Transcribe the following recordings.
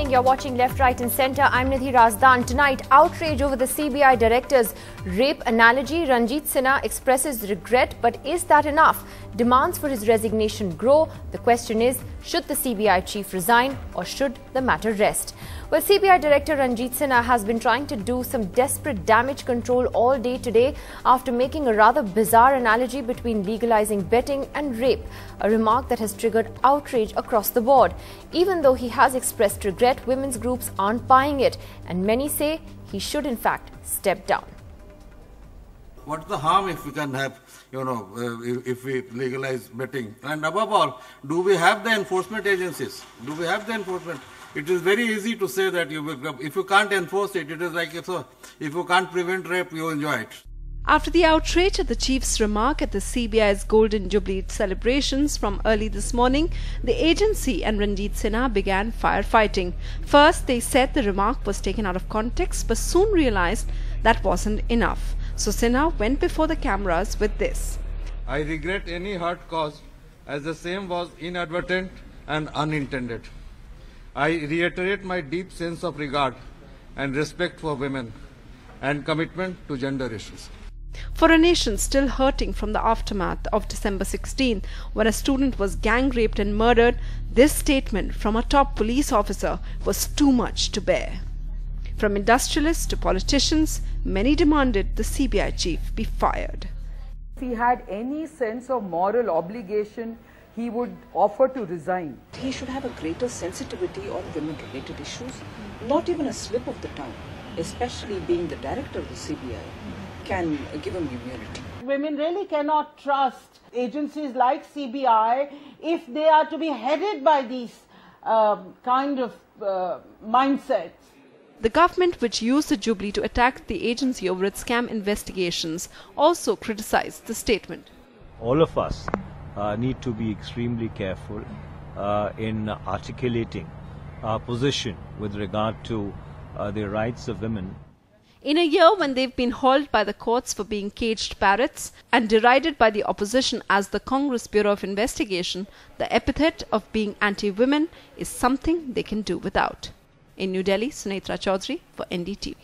evening. You're watching Left, Right and Centre. I'm Nidhi Razdan. Tonight, outrage over the CBI director's rape analogy. Ranjit Sinha expresses regret, but is that enough? Demands for his resignation grow. The question is, should the CBI chief resign or should the matter rest? Well, CBI Director Ranjit Sinha has been trying to do some desperate damage control all day today after making a rather bizarre analogy between legalizing betting and rape, a remark that has triggered outrage across the board. Even though he has expressed regret, women's groups aren't buying it, and many say he should in fact step down. What's the harm if we can have, if we legalize betting? And above all, do we have the enforcement agencies? Do we have the enforcement? It is very easy to say that if you can't enforce it, it is like if you can't prevent rape, you enjoy it. After the outrage at the chief's remark at the CBI's Golden Jubilee celebrations from early this morning, the agency and Ranjit Sinha began firefighting. First, they said the remark was taken out of context, but soon realized that wasn't enough. So Sinha went before the cameras with this. I regret any hurt caused, as the same was inadvertent and unintended. I reiterate my deep sense of regard and respect for women and commitment to gender issues. For a nation still hurting from the aftermath of December 16, when a student was gang raped and murdered, this statement from a top police officer was too much to bear. From industrialists to politicians, many demanded the CBI chief be fired. If he had any sense of moral obligation, he would offer to resign. He should have a greater sensitivity on women-related issues. Not even a slip of the tongue, especially being the director of the CBI, can give him immunity. Women really cannot trust agencies like CBI if they are to be headed by these kind of mindsets. The government, which used the Jubilee to attack the agency over its scam investigations, also criticized the statement. All of us need to be extremely careful in articulating our position with regard to the rights of women. In a year when they've been hauled by the courts for being caged parrots and derided by the opposition as the Congress Bureau of Investigation, the epithet of being anti-women is something they can do without. In New Delhi, Sunetra Chaudhry for NDTV.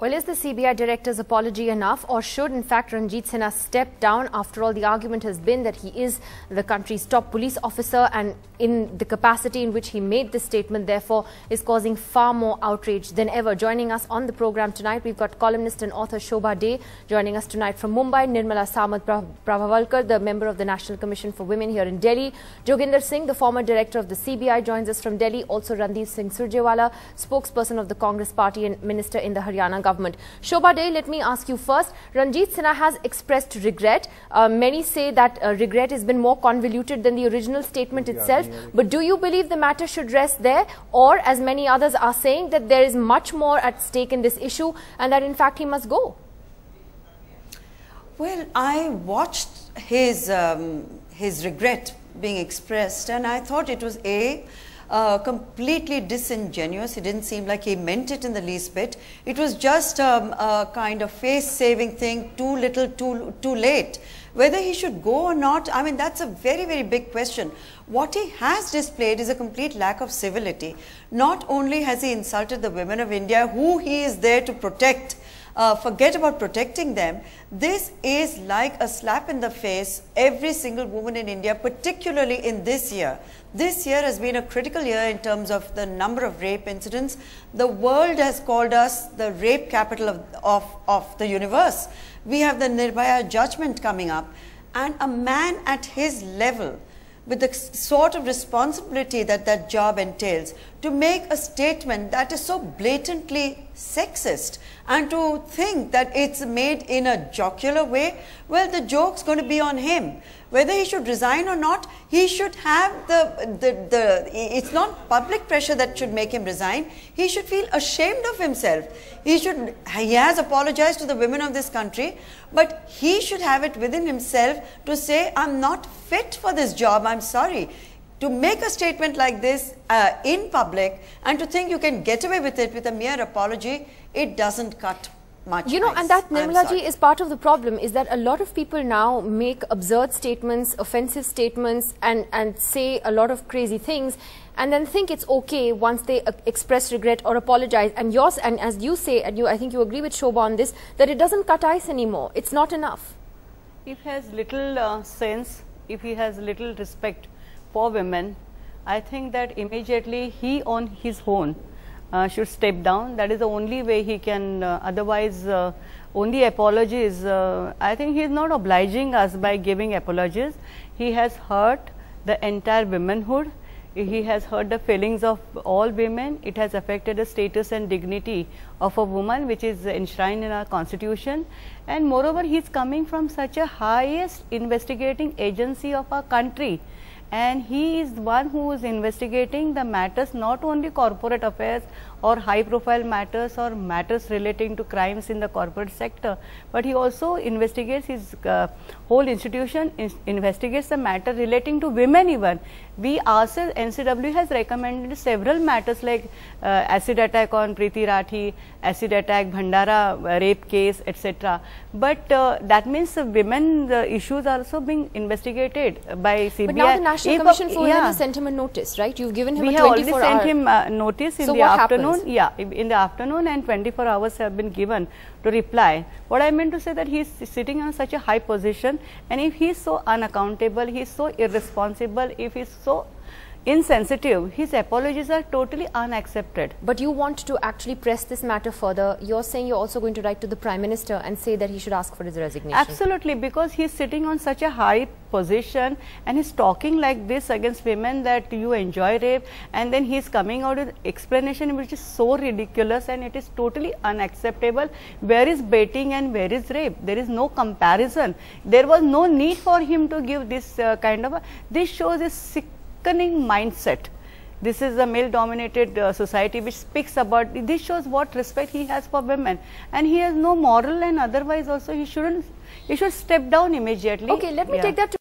Well, is the CBI director's apology enough, or should in fact Ranjit Sinha step down? After all, the argument has been that he is the country's top police officer, and in the capacity in which he made this statement, therefore, is causing far more outrage than ever. Joining us on the program tonight, we've got columnist and author Shobhaa De joining us tonight from Mumbai, Nirmala Samad Prabhavalkar, the member of the National Commission for Women here in Delhi. Joginder Singh, the former director of the CBI, joins us from Delhi. Also, Randeep Singh Surjewala, spokesperson of the Congress Party and minister in the Haryana government. Shobhaa De, let me ask you first. Ranjit Sinha has expressed regret. Many say that regret has been more convoluted than the original statement itself. But do you believe the matter should rest there? Or, as many others are saying, that there is much more at stake in this issue and that in fact he must go? Well, I watched his regret being expressed, and I thought it was completely disingenuous. It didn't seem like he meant it in the least bit. It was just a kind of face-saving thing, too little, too late. Whether he should go or not, I mean, that's a very, very big question. What he has displayed is a complete lack of civility. Not only has he insulted the women of India, who he is there to protect, forget about protecting them. This is like a slap in the face. Every single woman in India, particularly in this year. This year has been a critical year in terms of the number of rape incidents. The world has called us the rape capital of the universe. We have the Nirbhaya judgment coming up. And a man at his level, with the sort of responsibility that that job entails, to make a statement that is so blatantly sexist and to think that it's made in a jocular way, well, the joke's going to be on him. Whether he should resign or not, he should have it's not public pressure that should make him resign. He should feel ashamed of himself. He has apologized to the women of this country, but he should have it within himself to say, I'm not fit for this job, I'm sorry. To make a statement like this in public and to think you can get away with it with a mere apology, it doesn't cut much. You know, and that, Nirmala ji, is part of the problem, is that a lot of people now make absurd statements, offensive statements, and say a lot of crazy things. and then think it's okay once they express regret or apologize. And yours, and as you say, and you, I think you agree with Shobha on this, that it doesn't cut ice anymore. It's not enough. If he has little sense, if he has little respect for women, I think that immediately he on his own should step down. That is the only way he can, otherwise only apologies. I think he is not obliging us by giving apologies. He has hurt the entire womanhood. He has hurt the feelings of all women. It has affected the status and dignity of a woman, which is enshrined in our constitution. And moreover, he is coming from such a highest investigating agency of our country. And he is the one who is investigating the matters, not only corporate affairs or high profile matters or matters relating to crimes in the corporate sector, but he also investigates his whole institution, investigates the matter relating to women even. We ourselves, NCW has recommended several matters like acid attack on Preeti Rathi, acid attack, Bhandara rape case, etc. But that means women issues are also being investigated by CBI. But now the National Commission for Women has sent him a notice, right? You've given him a 24-hour. We have already sent him a notice in the afternoon. Yeah, in the afternoon, and 24 hours have been given to reply. What I meant to say that he is sitting on such a high position, and if he is so unaccountable, he is so irresponsible, if he is so insensitive, his apologies are totally unaccepted. But you want to actually press this matter further. You're saying you're also going to write to the Prime Minister and say that he should ask for his resignation. Absolutely, because he's sitting on such a high position and he's talking like this against women that you enjoy rape, and then he's coming out with explanation which is so ridiculous, and it is totally unacceptable. Where is baiting and where is rape? There is no comparison. There was no need for him to give this kind of a, this shows a sick mindset. This is a male dominated society which speaks about, this shows what respect he has for women, and he has no moral, and otherwise also he should step down immediately. Okay, let me take that to